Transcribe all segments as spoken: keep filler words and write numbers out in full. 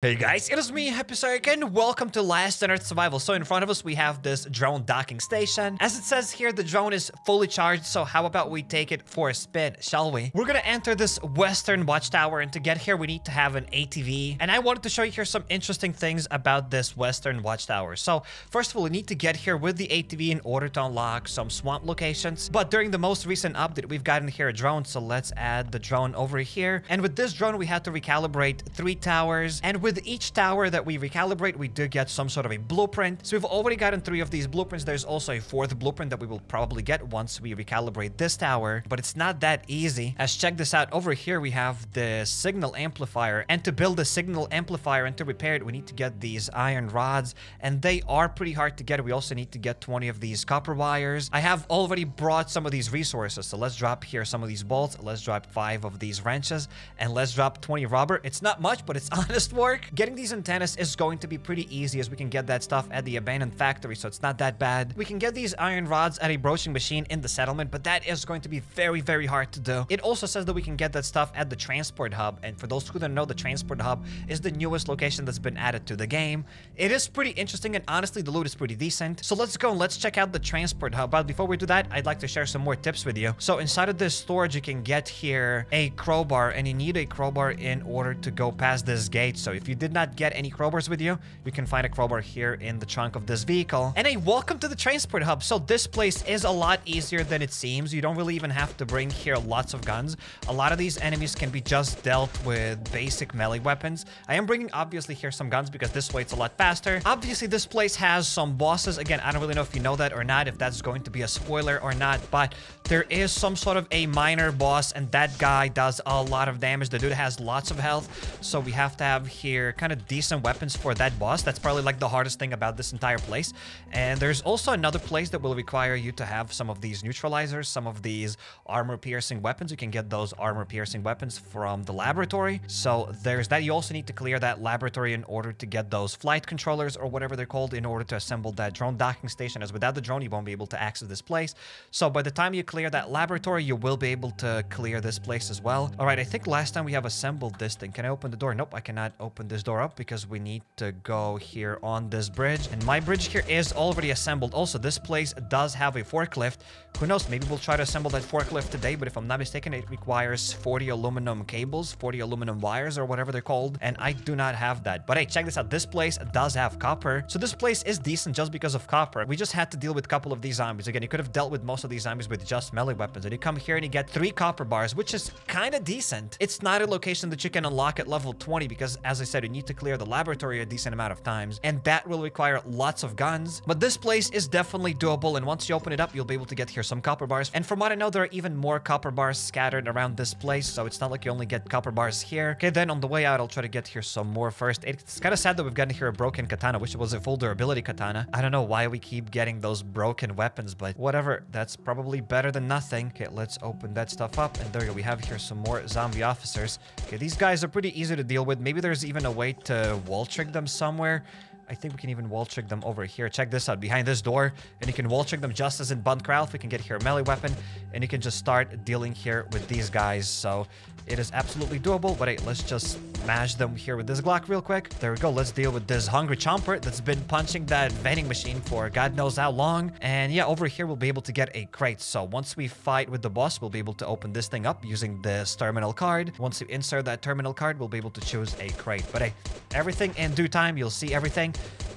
Hey guys, it is me, HappyCairek, and welcome to Last Day on Earth: Survival. So in front of us we have this drone docking station. As it says here, the drone is fully charged, so how about we take it for a spin, shall we? We're gonna enter this Western Watchtower, and to get here we need to have an A T V. And I wanted to show you here some interesting things about this Western Watchtower. So first of all, we need to get here with the A T V in order to unlock some swamp locations. But during the most recent update, we've gotten here a drone, so let's add the drone over here. And with this drone, we had to recalibrate three towers, and with With each tower that we recalibrate, we do get some sort of a blueprint. So we've already gotten three of these blueprints. There's also a fourth blueprint that we will probably get once we recalibrate this tower, but it's not that easy. As check this out, over here we have the signal amplifier, and to build a signal amplifier and to repair it, we need to get these iron rods, and they are pretty hard to get. We also need to get twenty of these copper wires. I have already brought some of these resources, so let's drop here some of these bolts, let's drop five of these wrenches, and let's drop twenty rubber. It's not much, but it's honest work. Getting these antennas is going to be pretty easy, as we can get that stuff at the abandoned factory, so it's not that bad. We can get these iron rods at a broaching machine in the settlement, but that is going to be very, very hard to do. It also says that we can get that stuff at the transport hub, and for those who don't know, the transport hub is the newest location that's been added to the game. It is pretty interesting, and honestly, the loot is pretty decent. So let's go and let's check out the transport hub, but before we do that, I'd like to share some more tips with you. So inside of this storage, you can get here a crowbar, and you need a crowbar in order to go past this gate. So if you did not get any crowbars with you, you can find a crowbar here in the trunk of this vehicle. And a welcome to the transport hub. So this place is a lot easier than it seems. You don't really even have to bring here lots of guns. A lot of these enemies can be just dealt with basic melee weapons. I am bringing obviously here some guns because this way it's a lot faster. Obviously this place has some bosses. Again, I don't really know if you know that or not, if that's going to be a spoiler or not, but there is some sort of a minor boss, and that guy does a lot of damage. The dude has lots of health, so we have to have here kind of decent weapons for that boss. That's probably like the hardest thing about this entire place. And there's also another place that will require you to have some of these neutralizers, some of these armor-piercing weapons. You can get those armor-piercing weapons from the laboratory. So there's that. You also need to clear that laboratory in order to get those flight controllers or whatever they're called in order to assemble that drone docking station, as without the drone, you won't be able to access this place. So by the time you clear that laboratory, you will be able to clear this place as well. All right, I think last time we have assembled this thing. Can I open the door? Nope, I cannot open Open this door up because we need to go here on this bridge, and my bridge here is already assembled. Also, this place does have a forklift. Who knows, maybe we'll try to assemble that forklift today, but if I'm not mistaken, it requires forty aluminum cables, forty aluminum wires, or whatever they're called, and I do not have that. But hey, check this out, this place does have copper, so this place is decent just because of copper. We just had to deal with a couple of these zombies. Again, you could have dealt with most of these zombies with just melee weapons, and you come here and you get three copper bars, which is kind of decent. It's not a location that you can unlock at level twenty because, as As I said, you need to clear the laboratory a decent amount of times, and that will require lots of guns. But this place is definitely doable, and once you open it up, you'll be able to get here some copper bars. And from what I know, there are even more copper bars scattered around this place, so it's not like you only get copper bars here. Okay, then on the way out, I'll try to get here some more first. It's kind of sad that we've gotten here a broken katana, which was a full durability katana. I don't know why we keep getting those broken weapons, but whatever. That's probably better than nothing. Okay, let's open that stuff up, and there you go. We have here some more zombie officers. Okay, these guys are pretty easy to deal with. Maybe there's even a way to wall trick them somewhere. I think we can even wall trick them over here. Check this out, behind this door, and you can wall trick them just as in Bunker Alpha. We can get here a melee weapon, and you can just start dealing here with these guys. So it is absolutely doable, but hey, let's just smash them here with this Glock real quick. There we go. Let's deal with this hungry chomper that's been punching that vending machine for God knows how long. And yeah, over here, we'll be able to get a crate. So once we fight with the boss, we'll be able to open this thing up using this terminal card. Once you insert that terminal card, we'll be able to choose a crate. But hey, everything in due time, you'll see everything.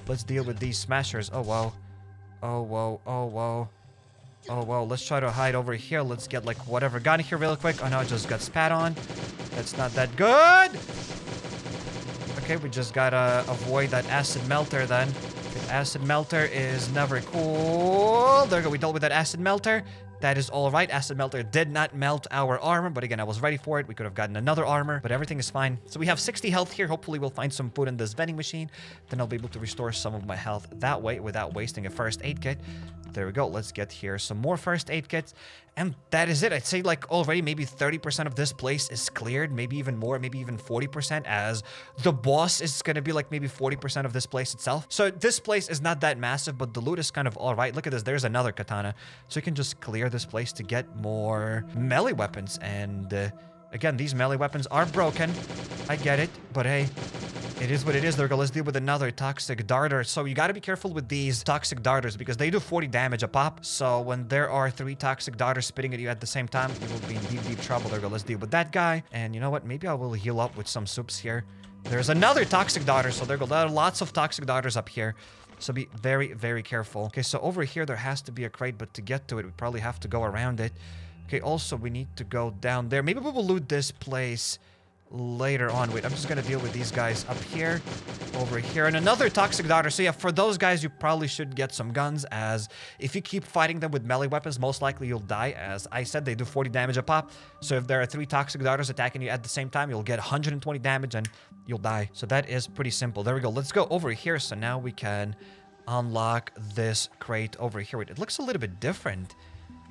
Let's deal with these smashers. Oh, whoa. Oh, whoa. Oh, whoa. Oh, whoa. Let's try to hide over here. Let's get, like, whatever gun here real quick. Oh, no, I just got spat on. That's not that good. Okay, we just gotta avoid that acid melter then. The acid melter is never cool. There we go. We dealt with that acid melter. That is all right. Acid melter did not melt our armor, but again, I was ready for it. We could have gotten another armor, but everything is fine. So we have sixty health here. Hopefully we'll find some food in this vending machine. Then I'll be able to restore some of my health that way without wasting a first aid kit. There we go. Let's get here some more first aid kits. And that is it. I'd say like already maybe thirty percent of this place is cleared, maybe even more, maybe even forty percent, as the boss is going to be like maybe forty percent of this place itself. So this place is not that massive, but the loot is kind of all right. Look at this. There's another katana. So you can just clear this place to get more melee weapons. And uh, again, these melee weapons are broken. I get it, but hey, It is what it is, Durga. Let's deal with another toxic darter. So you gotta be careful with these toxic darters because they do forty damage a pop. So when there are three toxic darters spitting at you at the same time, you will be in deep, deep trouble, Durga. Let's deal with that guy. And you know what? Maybe I will heal up with some soups here. There's another toxic darter. So there go. There are lots of toxic darters up here. So be very, very careful. Okay, so over here, there has to be a crate, but to get to it, we probably have to go around it. Okay, also, we need to go down there. Maybe we will loot this place later on. Wait, I'm just gonna deal with these guys up here, over here, and another toxic darter. So yeah, for those guys, you probably should get some guns, as if you keep fighting them with melee weapons, most likely you'll die. As I said, they do forty damage a pop. So if there are three toxic darters attacking you at the same time, you'll get one hundred twenty damage and you'll die. So that is pretty simple. There we go. Let's go over here. So now we can unlock this crate over here. Wait, it looks a little bit different.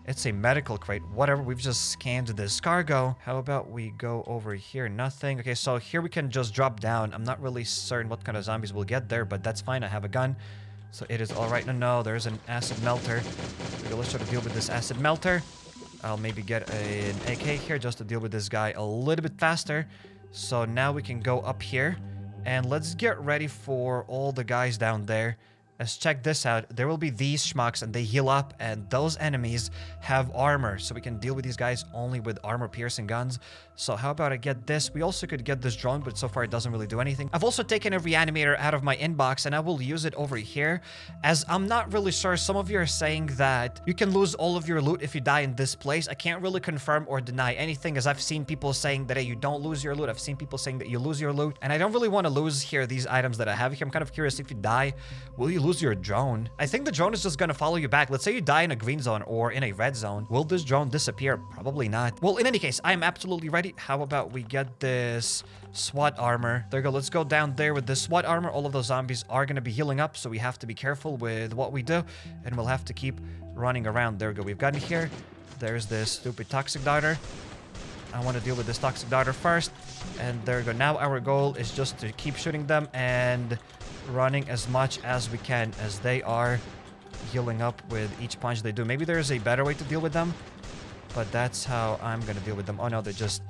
It's a medical crate. Whatever, we've just scanned this cargo. How about we go over here? Nothing. Okay, so here we can just drop down. I'm not really certain what kind of zombies we'll get there, but that's fine. I have a gun, so it is all right. No, no, there's an acid melter. Okay, let's try to deal with this acid melter. I'll maybe get an A K here just to deal with this guy a little bit faster. So now we can go up here, and let's get ready for all the guys down there. Let's check this out. There will be these schmucks, and they heal up, and those enemies have armor. So we can deal with these guys only with armor-piercing guns. So how about I get this? We also could get this drone, but so far it doesn't really do anything. I've also taken a reanimator out of my inbox, and I will use it over here, as I'm not really sure. Some of you are saying that you can lose all of your loot if you die in this place. I can't really confirm or deny anything, as I've seen people saying that, hey, you don't lose your loot. I've seen people saying that you lose your loot, and I don't really want to lose here these items that I have here. I'm kind of curious, if you die, will you lose your drone? I think the drone is just gonna follow you back. Let's say you die in a green zone or in a red zone. Will this drone disappear? Probably not. Well, in any case, I am absolutely ready. How about we get this SWAT armor? There you go. Let's go down there with this SWAT armor. All of those zombies are gonna be healing up, so we have to be careful with what we do, and we'll have to keep running around. There we go. We've gotten here. There's this stupid toxic darter. I want to deal with this toxic darter first, and there we go. Now our goal is just to keep shooting them and running as much as we can, as they are healing up with each punch they do. Maybe there's a better way to deal with them, but that's how I'm gonna deal with them. Oh no, they just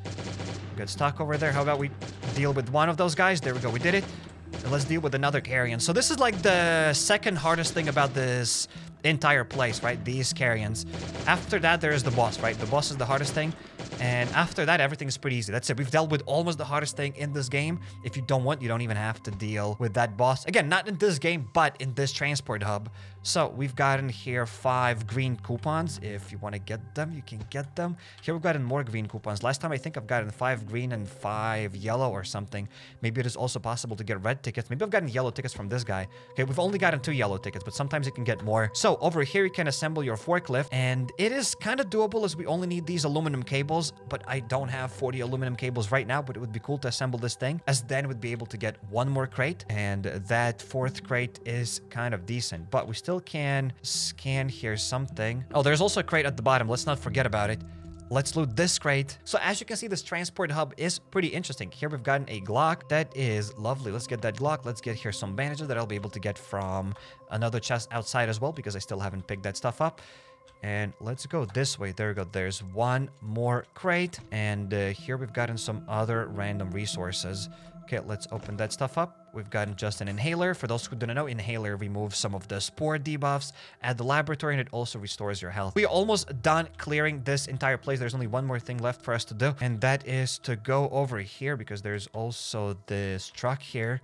got stuck over there. How about we deal with one of those guys? There we go, we did it. And let's deal with another carrion. So this is like the second hardest thing about this entire place, right? These carrions. After that, there is the boss, right? The boss is the hardest thing. And after that, everything is pretty easy. That's it. We've dealt with almost the hardest thing in this game. If you don't want, you don't even have to deal with that boss. Again, not in this game, but in this transport hub. So we've gotten here five green coupons. If you want to get them, you can get them. Here we've gotten more green coupons. Last time, I think I've gotten five green and five yellow or something. Maybe it is also possible to get red tickets. Maybe I've gotten yellow tickets from this guy. Okay, we've only gotten two yellow tickets, but sometimes you can get more. So over here, you can assemble your forklift, and it is kind of doable, as we only need these aluminum cables. But I don't have forty aluminum cables right now, but it would be cool to assemble this thing, as then we'd be able to get one more crate, and that fourth crate is kind of decent. But we still can scan here something. Oh, there's also a crate at the bottom. Let's not forget about it. Let's loot this crate. So as you can see, this transport hub is pretty interesting. Here we've gotten a Glock. That is lovely. Let's get that Glock. Let's get here some bandages that I'll be able to get from another chest outside as well, because I still haven't picked that stuff up. And let's go this way. There we go. There's one more crate. And uh, here we've gotten some other random resources. Okay, let's open that stuff up. We've gotten just an inhaler. For those who don't know, inhaler removes some of the spore debuffs at the laboratory, and it also restores your health. We are almost done clearing this entire place. There's only one more thing left for us to do, and that is to go over here, because there's also this truck here.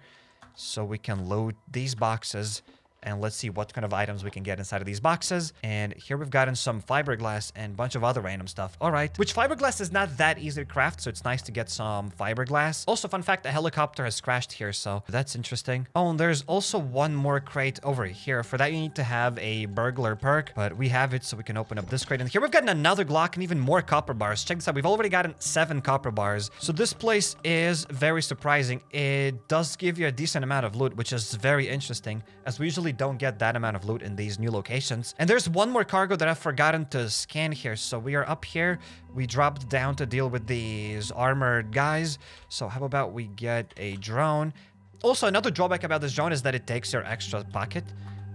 So we can load these boxes. And let's see what kind of items we can get inside of these boxes. And here we've gotten some fiberglass and a bunch of other random stuff. All right. Which fiberglass is not that easy to craft, so it's nice to get some fiberglass. Also, fun fact, a helicopter has crashed here, so that's interesting. Oh, and there's also one more crate over here. For that, you need to have a burglar perk, but we have it, so we can open up this crate. And here we've gotten another Glock and even more copper bars. Check this out. We've already gotten seven copper bars. So this place is very surprising. It does give you a decent amount of loot, which is very interesting, as we usually don't get that amount of loot in these new locations. And there's one more cargo that I've forgotten to scan here. So we are up here. We dropped down to deal with these armored guys. So how about we get a drone? Also, another drawback about this drone is that it takes your extra pocket.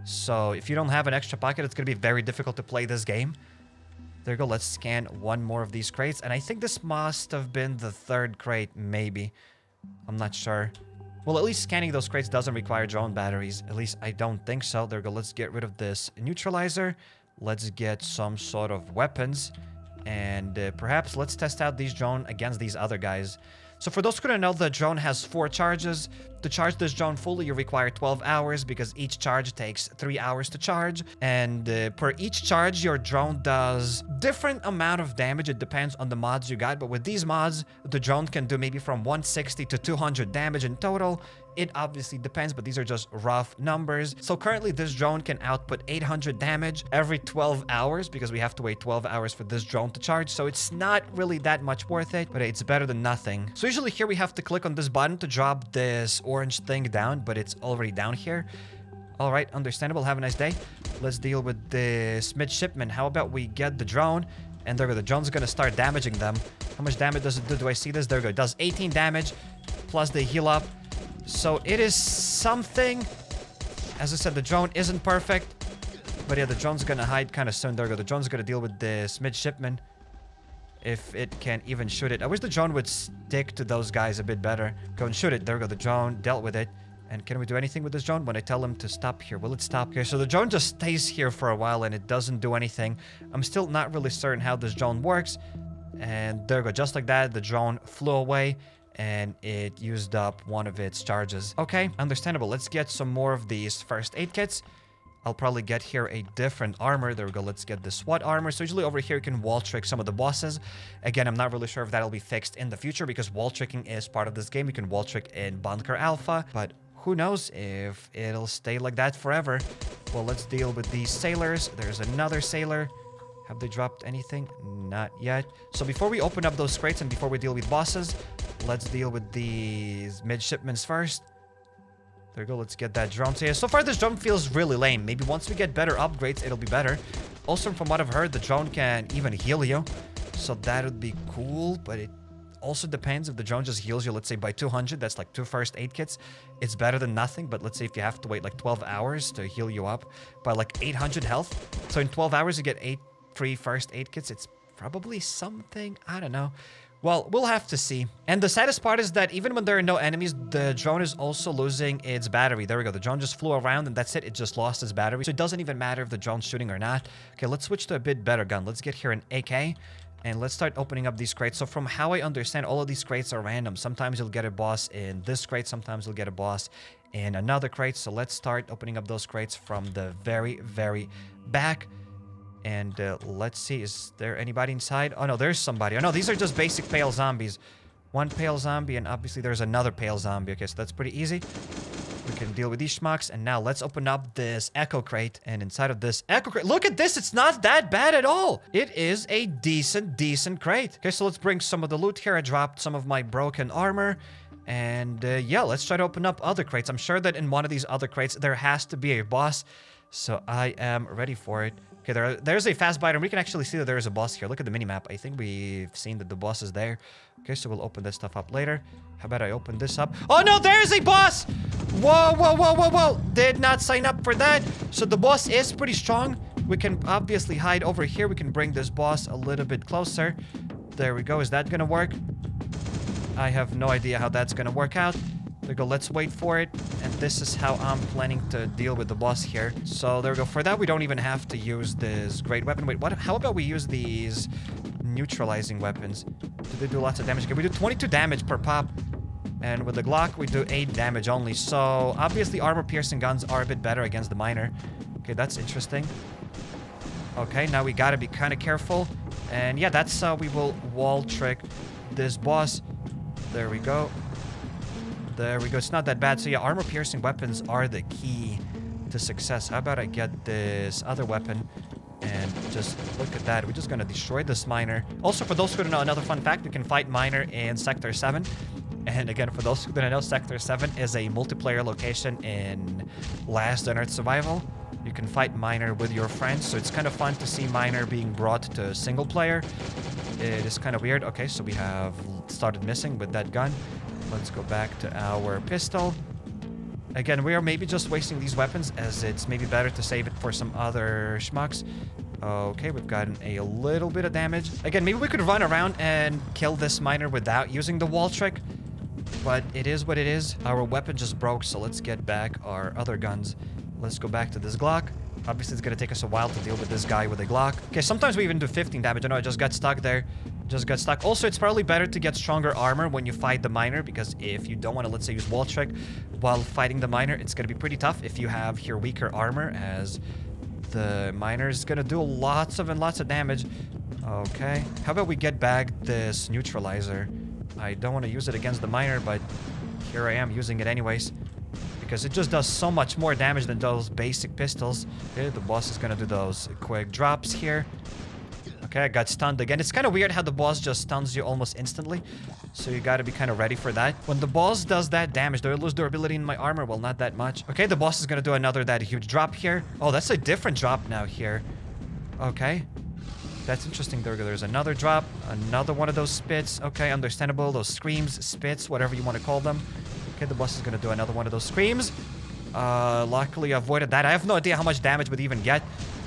So if you don't have an extra pocket, it's going to be very difficult to play this game. There you go. Let's scan one more of these crates. And I think this must have been the third crate, maybe. I'm not sure. Well, at least scanning those crates doesn't require drone batteries. At least I don't think so. There we go. Let's get rid of this neutralizer. Let's get some sort of weapons. And uh, perhaps let's test out these drones against these other guys. So for those who don't know, the drone has four charges. To charge this drone fully, you require twelve hours because each charge takes three hours to charge. And uh, per each charge, your drone does different amount of damage. It depends on the mods you got. But with these mods, the drone can do maybe from one sixty to two hundred damage in total. It obviously depends, but these are just rough numbers. So currently, this drone can output eight hundred damage every twelve hours because we have to wait twelve hours for this drone to charge. So it's not really that much worth it, but it's better than nothing. So usually here we have to click on this button to drop this orange thing down, but it's already down here. All right, understandable. Have a nice day. Let's deal with this midshipman. How about we get the drone? And there we go. The drone's going to start damaging them. How much damage does it do? Do I see this? There we go. It does eighteen damage plus the heal up. So it is something. As I said, the drone isn't perfect. But yeah, the drone's gonna hide kind of soon. There we go. The drone's gonna deal with this midshipman. If it can even shoot it. I wish the drone would stick to those guys a bit better. Go and shoot it. There we go. The drone dealt with it. And can we do anything with this drone? When I tell him to stop here, will it stop? Okay, so the drone just stays here for a while and it doesn't do anything. I'm still not really certain how this drone works. And there we go. Just like that, the drone flew away. And it used up one of its charges. Okay, understandable. Let's get some more of these first aid kits. I'll probably get here a different armor. There we go. Let's get the SWAT armor. So usually over here you can wall trick some of the bosses. Again, I'm not really sure if that'll be fixed in the future because wall tricking is part of this game. You can wall trick in Bunker Alpha, but who knows if it'll stay like that forever. Well, let's deal with these sailors. There's another sailor. Have they dropped anything? Not yet. So before we open up those crates and before we deal with bosses, let's deal with these midshipmen first. There we go. Let's get that drone. So, yeah, so far this drone feels really lame. Maybe once we get better upgrades, it'll be better. Also, from what I've heard, the drone can even heal you. So that would be cool, but it also depends if the drone just heals you, let's say, by two hundred. That's like two first aid kits. It's better than nothing, but let's say if you have to wait like twelve hours to heal you up by like eight hundred health. So in twelve hours, you get eight free first aid kits. It's probably something. I don't know. Well, we'll have to see. And the saddest part is that even when there are no enemies, the drone is also losing its battery. There we go. The drone just flew around and that's it. It just lost its battery. So it doesn't even matter if the drone's shooting or not. Okay, let's switch to a bit better gun. Let's get here an A K. And let's start opening up these crates. So from how I understand, all of these crates are random. Sometimes you'll get a boss in this crate. Sometimes you'll get a boss in another crate. So let's start opening up those crates from the very, very back. And uh, let's see, is there anybody inside? Oh no, there's somebody. Oh no, these are just basic pale zombies. One pale zombie, and obviously there's another pale zombie. Okay, so that's pretty easy. We can deal with these schmucks. And now let's open up this echo crate. And inside of this echo crate, look at this, it's not that bad at all. It is a decent, decent crate. Okay, so let's bring some of the loot here. I dropped some of my broken armor. And uh, yeah, let's try to open up other crates. I'm sure that in one of these other crates, there has to be a boss. So I am ready for it. Okay, there, there's a fast bite, and we can actually see that there is a boss here. Look at the minimap. I think we've seen that the boss is there. Okay, so we'll open this stuff up later. How about I open this up? Oh, no, there's a boss! Whoa, whoa, whoa, whoa, whoa! Did not sign up for that. So the boss is pretty strong. We can obviously hide over here. We can bring this boss a little bit closer. There we go. Is that gonna work? I have no idea how that's gonna work out. There we go. Let's wait for it. And this is how I'm planning to deal with the boss here. So there we go. For that, we don't even have to use this great weapon. Wait, what? How about we use these neutralizing weapons? Do they do lots of damage? Okay, we do twenty-two damage per pop. And with the Glock, we do eight damage only. So obviously, armor-piercing guns are a bit better against the miner. Okay, that's interesting. Okay, now we gotta be kind of careful. And yeah, that's how we will wall trick this boss. There we go. There we go. It's not that bad. So yeah, armor-piercing weapons are the key to success. How about I get this other weapon and just look at that. We're just going to destroy this miner. Also, for those who don't know, another fun fact, you can fight miner in Sector seven. And again, for those who don't know, Sector seven is a multiplayer location in Last Day on Earth: Survival. You can fight miner with your friends. So it's kind of fun to see miner being brought to single player. It is kind of weird. Okay, so we have started missing with that gun. Let's go back to our pistol. Again, we are maybe just wasting these weapons as it's maybe better to save it for some other schmucks. Okay, we've gotten a little bit of damage. Again, maybe we could run around and kill this miner without using the wall trick. but it is what it is. Our weapon just broke, so let's get back our other guns. Let's go back to this Glock. Obviously, it's gonna take us a while to deal with this guy with a Glock. Okay, sometimes we even do fifteen damage. I know I just got stuck there. Just got stuck. Also, it's probably better to get stronger armor when you fight the miner, because if you don't want to, let's say, use wall trick while fighting the miner, it's gonna be pretty tough if you have here weaker armor, as the miner is gonna do lots of and lots of damage. Okay, how about we get back this neutralizer? I don't want to use it against the miner, but here I am using it anyways, because it just does so much more damage than those basic pistols. Okay, the boss is gonna do those quick drops here. Okay, I got stunned again. It's kind of weird how the boss just stuns you almost instantly, so you gotta be kind of ready for that. When the boss does that damage, do I lose durability in my armor? Well, not that much. Okay, the boss is gonna do another that huge drop here. Oh, that's a different drop now here. Okay. That's interesting. There, there's another drop. Another one of those spits. Okay, understandable. Those screams, spits, whatever you want to call them. Okay, the boss is going to do another one of those screams. Uh, luckily, I avoided that. I have no idea how much damage would even get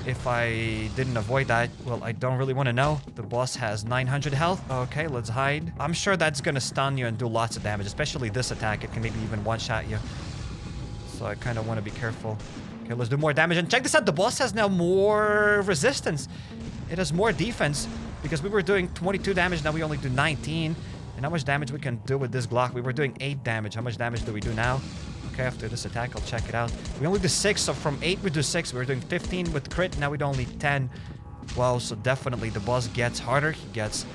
if I didn't avoid that. Well, I don't really want to know. The boss has nine hundred health. Okay, let's hide. I'm sure that's going to stun you and do lots of damage, especially this attack. It can maybe even one-shot you. So I kind of want to be careful. Okay, let's do more damage. And check this out. The boss has now more resistance. It has more defense, because we were doing twenty-two damage. Now we only do nineteen. And how much damage we can do with this Glock? We were doing eight damage. How much damage do we do now? Okay, after this attack, I'll check it out. We only do six. So from eight, we do six. We were doing fifteen with crit. Now we do only ten. Wow, so definitely the boss gets harder. He gets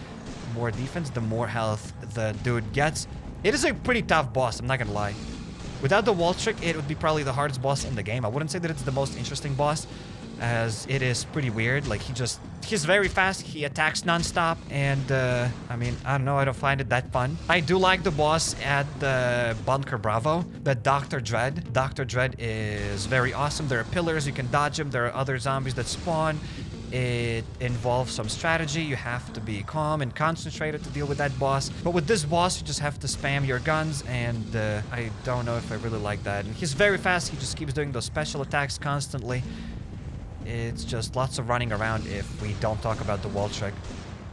more defense, the more health the dude gets. It is a pretty tough boss, I'm not gonna lie. Without the wall trick, it would be probably the hardest boss in the game. I wouldn't say that it's the most interesting boss, as it is pretty weird. Like, he just... he's very fast. He attacks non-stop. And, uh... I mean, I don't know. I don't find it that fun. I do like the boss at the Bunker Bravo. The Doctor Dread. Doctor Dread is very awesome. There are pillars. You can dodge him. There are other zombies that spawn. It involves some strategy. You have to be calm and concentrated to deal with that boss. But with this boss, you just have to spam your guns, and uh, I don't know if I really like that. And he's very fast. He just keeps doing those special attacks constantly. It's just lots of running around if we don't talk about the wall trick.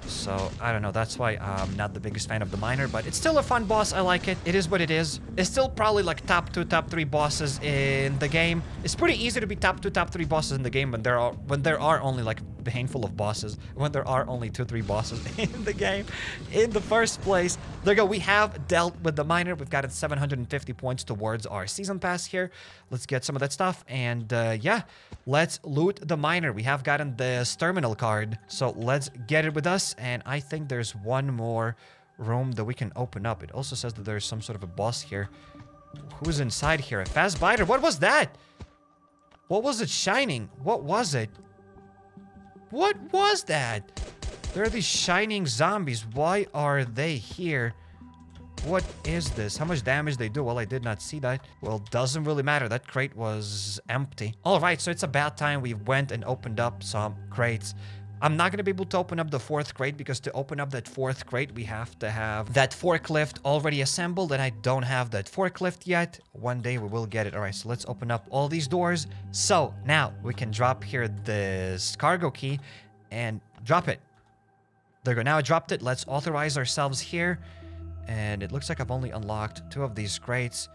So, I don't know. That's why I'm not the biggest fan of the miner, but it's still a fun boss. I like it. It is what it is. It's still probably like top two, top three bosses in the game. It's pretty easy to be top two, top three bosses in the game when there are when there are only like a handful of bosses. When there are only two, three bosses in the game in the first place. There you go. We have dealt with the miner. We've gotten seven hundred fifty points towards our season pass here. Let's get some of that stuff. And uh, yeah, let's loot the miner. We have gotten this terminal card. So let's get it with us. And I think there's one more room that we can open up. It also says that there's some sort of a boss here. Who's inside here? A fast biter? What was that? What was it shining? What was it? What was that? There are these shining zombies. Why are they here? What is this? How much damage they do? Well, I did not see that. Well, doesn't really matter. That crate was empty. All right, so it's about time we went and opened up some crates. I'm not going to be able to open up the fourth crate, because to open up that fourth crate, we have to have that forklift already assembled, and I don't have that forklift yet. One day we will get it. All right, so let's open up all these doors. So now we can drop here this cargo key and drop it. There we go. Now I dropped it. Let's authorize ourselves here. And it looks like I've only unlocked two of these crates.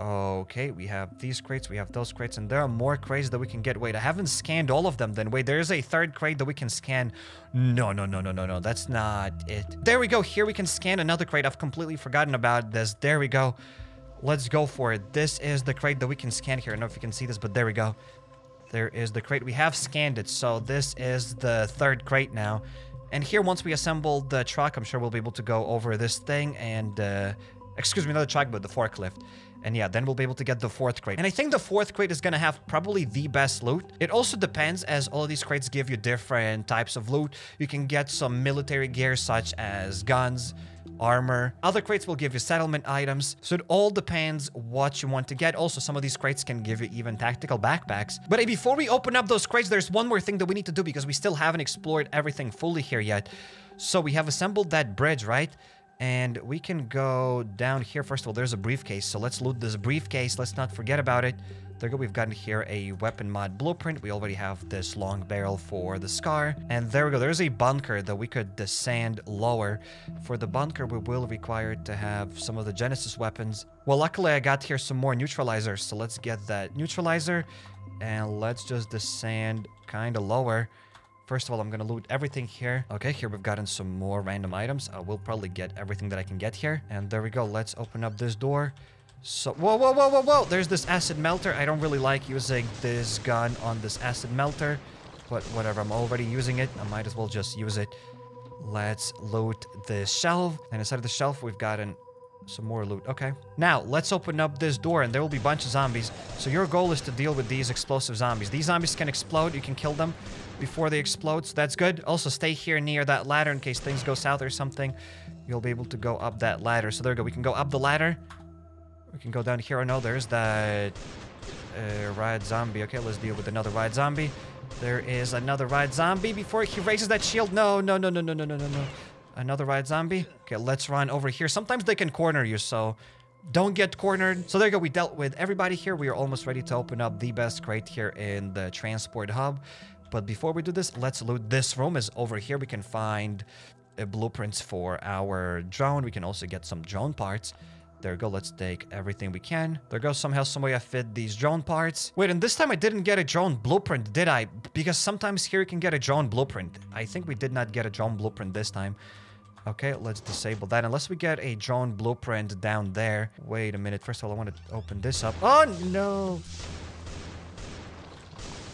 Okay, we have these crates, we have those crates, and there are more crates that we can get. Wait, I haven't scanned all of them then. Wait, there's a third crate that we can scan. No, no, no, no, no, no, that's not it. There we go. Here we can scan another crate. I've completely forgotten about this. There we go. Let's go for it. This is the crate that we can scan here. I don't know if you can see this, but there we go. There is the crate. We have scanned it, so this is the third crate now. And here, once we assemble the truck, I'm sure we'll be able to go over this thing and... Uh, excuse me, not the truck, but the forklift. And yeah, then we'll be able to get the fourth crate. And I think the fourth crate is going to have probably the best loot. It also depends, as all of these crates give you different types of loot. You can get some military gear such as guns, armor. Other crates will give you settlement items. So it all depends what you want to get. Also, some of these crates can give you even tactical backpacks. But before we open up those crates, there's one more thing that we need to do, because we still haven't explored everything fully here yet. So we have assembled that bridge, right? And we can go down here. First of all, there's a briefcase. So let's loot this briefcase. Let's not forget about it. There we go, we've gotten here a weapon mod blueprint. We already have this long barrel for the scar. And there we go, there's a bunker that we could descend lower. For the bunker, we will require to have some of the Genesis weapons. Well, luckily I got here some more neutralizers, so let's get that neutralizer. And let's just descend kind of lower. First of all, I'm gonna loot everything here. Okay, here we've gotten some more random items. I will probably get everything that I can get here. And there we go, let's open up this door. So, whoa, whoa, whoa, whoa, whoa! There's this acid melter. I don't really like using this gun on this acid melter, but whatever, I'm already using it. I might as well just use it. Let's loot this shelf. And inside of the shelf, we've gotten some more loot. Okay. Now, let's open up this door, and there will be a bunch of zombies. So your goal is to deal with these explosive zombies. These zombies can explode. You can kill them before they explode, so that's good. Also, stay here near that ladder in case things go south or something. You'll be able to go up that ladder. So there we go. We can go up the ladder. We can go down here. Oh no, there's that uh, riot zombie. Okay, let's deal with another riot zombie. There is another riot zombie before he raises that shield. No, no, no, no, no, no, no, no, no. Another riot zombie. Okay, let's run over here. Sometimes they can corner you, so don't get cornered. So there you go. We dealt with everybody here. We are almost ready to open up the best crate here in the transport hub. But before we do this, let's loot. This room is over here. We can find uh, blueprints for our drone. We can also get some drone parts. There we go, let's take everything we can. There goes somehow, some way I fit these drone parts. Wait, and this time I didn't get a drone blueprint, did I? Because sometimes here you can get a drone blueprint. I think we did not get a drone blueprint this time. Okay, let's disable that, unless we get a drone blueprint down there. Wait a minute, first of all, I want to open this up. Oh, no!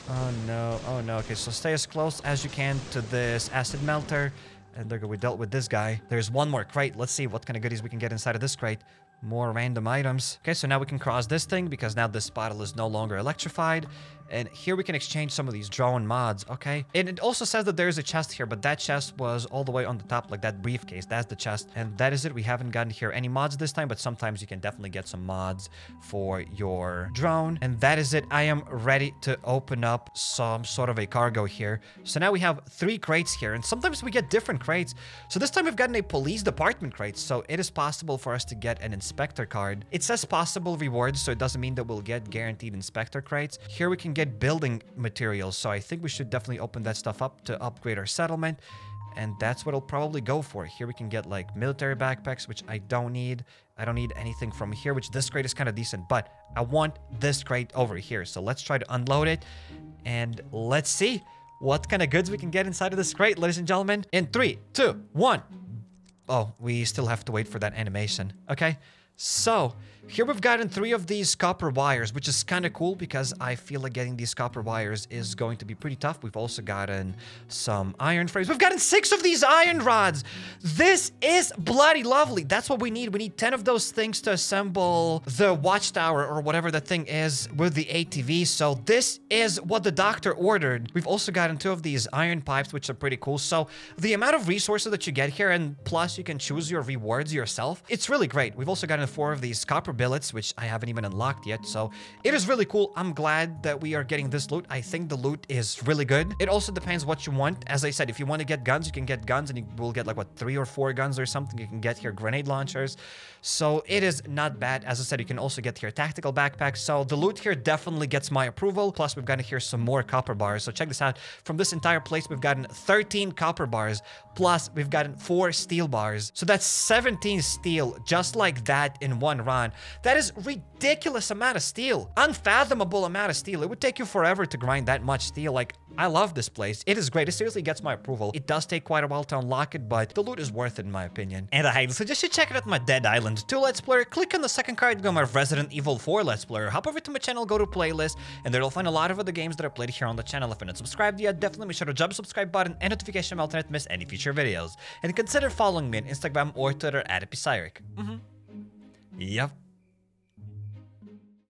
Oh, no, oh, no. Okay, so stay as close as you can to this acid melter. And there we go, we dealt with this guy. There's one more crate. Let's see what kind of goodies we can get inside of this crate. More random items. Okay, so now we can cross this thing because now this bottle is no longer electrified. And here we can exchange some of these drone mods, okay? And it also says that there is a chest here, but that chest was all the way on the top, like that briefcase. That's the chest. And that is it. We haven't gotten here any mods this time, but sometimes you can definitely get some mods for your drone. And that is it. I am ready to open up some sort of a cargo here. So now we have three crates here, and sometimes we get different crates. So this time we've gotten a police department crate, so it is possible for us to get an inspector card. It says possible rewards, so it doesn't mean that we'll get guaranteed inspector crates. Here we can get building materials, so I think we should definitely open that stuff up to upgrade our settlement, and that's what I'll probably go for. Here we can get like military backpacks, which I don't need. I don't need anything from here, which this crate is kind of decent, but I want this crate over here, so let's try to unload it and let's see what kind of goods we can get inside of this crate, ladies and gentlemen, in three, two, one. Oh, we still have to wait for that animation. Okay, so here we've gotten three of these copper wires, which is kind of cool because I feel like getting these copper wires is going to be pretty tough. We've also gotten some iron frames. We've gotten six of these iron rods. This is bloody lovely. That's what we need. We need ten of those things to assemble the watchtower or whatever the thing is with the A T V. So this is what the doctor ordered. We've also gotten two of these iron pipes, which are pretty cool. So the amount of resources that you get here, and plus you can choose your rewards yourself, it's really great. We've also gotten four of these copper billets, which I haven't even unlocked yet, so it is really cool. I'm glad that we are getting this loot. I think the loot is really good. It also depends what you want. As I said, if you want to get guns, you can get guns, and you will get like what, three or four guns or something. You can get here grenade launchers, so it is not bad. As I said, you can also get here tactical backpacks, so the loot here definitely gets my approval. Plus we've gotten here some more copper bars, so check this out. From this entire place we've gotten thirteen copper bars, plus we've gotten four steel bars, so that's seventeen steel just like that in one run. That is ridiculous amount of steel. Unfathomable amount of steel. It would take you forever to grind that much steel. Like, I love this place. It is great. It seriously gets my approval. It does take quite a while to unlock it, but the loot is worth it in my opinion. And I highly suggest you check it out my Dead Island two Let's Player. Click on the second card to go my Resident Evil four Let's Player. Hop over to my channel, go to playlist, and there you'll find a lot of other games that I played here on the channel. If you're not subscribed yet, definitely make sure to jump the subscribe button and notification bell to not miss any future videos. And consider following me on Instagram or Twitter at HappyCairek. Mm-hmm. Yep.